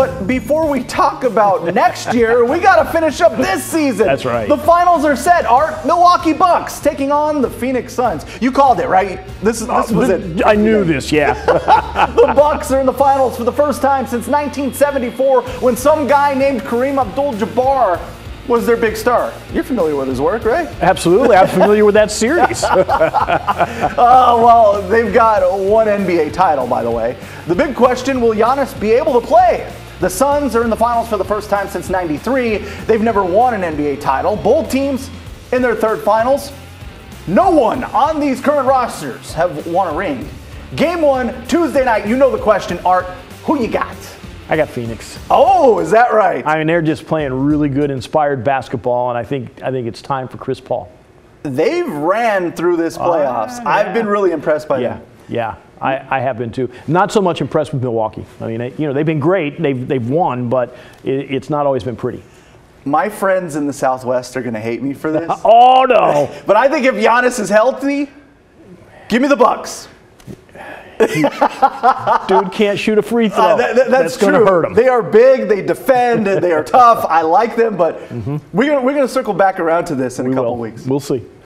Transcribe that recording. But before we talk about next year, we got to finish up this season. That's right. The finals are set. Art, Milwaukee Bucks taking on the Phoenix Suns. You called it, right? This was it. I knew this, yeah. The Bucks are in the finals for the first time since 1974 when some guy named Kareem Abdul-Jabbar was their big star. You're familiar with his work, right? Absolutely. I'm familiar with that series. Well, they've got one NBA title, by the way. The big question, will Giannis be able to play? The Suns are in the finals for the first time since '93. They've never won an NBA title. Both teams in their third finals. No one on these current rosters have won a ring. Game one, Tuesday night, you know the question, Art. Who you got? I got Phoenix. Oh, is that right? I mean, they're just playing really good, inspired basketball, and I think it's time for Chris Paul. They've ran through this playoffs. I've been really impressed by them. Yeah, I have been too. Not so much impressed with Milwaukee. I mean, they've been great. They've won, but it's not always been pretty. My friends in the Southwest are going to hate me for this. Oh no! But I think if Giannis is healthy, give me the Bucks. Dude can't shoot a free throw. That's going to hurt them. They are big. They defend. They are tough. I like them, but we're going to circle back around to this in a couple weeks. We'll see.